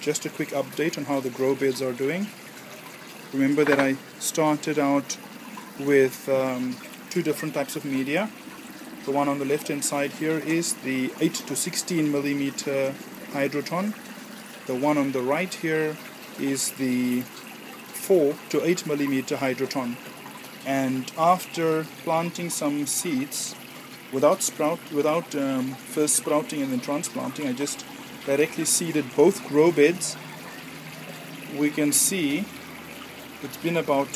Just a quick update on how the grow beds are doing. Remember that I started out with two different types of media. The one on the left hand side here is the 8 to 16 millimeter Hydroton. The one on the right here is the 4 to 8 millimeter Hydroton. And after planting some seeds without first sprouting and then transplanting, I just directly seeded both grow beds. We can see it's been about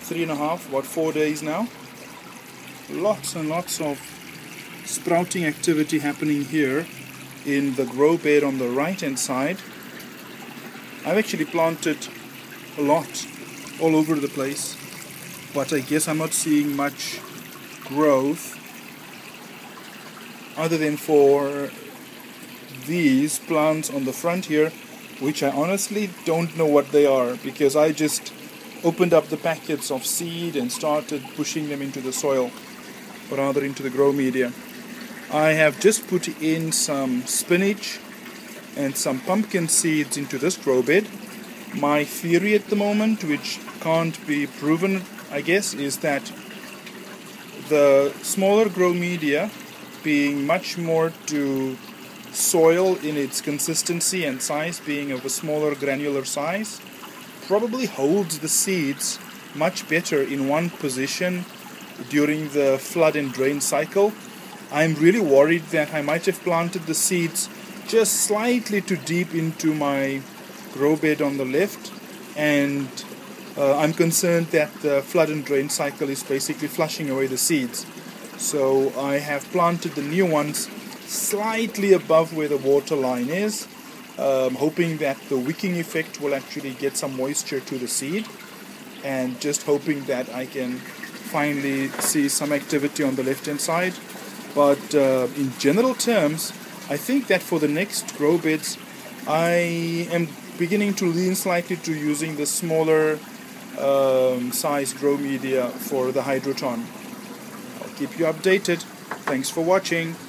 3 and a half, about 4 days now. Lots and lots of sprouting activity happening here in the grow bed on the right hand side. I've actually planted a lot all over the place, but I guess I'm not seeing much growth other than for these plants on the front here, which I honestly don't know what they are, because I just opened up the packets of seed and started pushing them into the soil, or rather into the grow media. I have just put in some spinach and some pumpkin seeds into this grow bed. My theory at the moment, which can't be proven I guess, is that the smaller grow media, being much more to soil in its consistency and size, being of a smaller granular size, probably holds the seeds much better in one position during the flood and drain cycle. I'm really worried that I might have planted the seeds just slightly too deep into my grow bed on the left, and I'm concerned that the flood and drain cycle is basically flushing away the seeds. So I have planted the new ones slightly above where the water line is, hoping that the wicking effect will actually get some moisture to the seed, and just hoping that I can finally see some activity on the left hand side. But in general terms, I think that for the next grow beds I am beginning to lean slightly to using the smaller size grow media for the Hydroton. I'll keep you updated. Thanks for watching.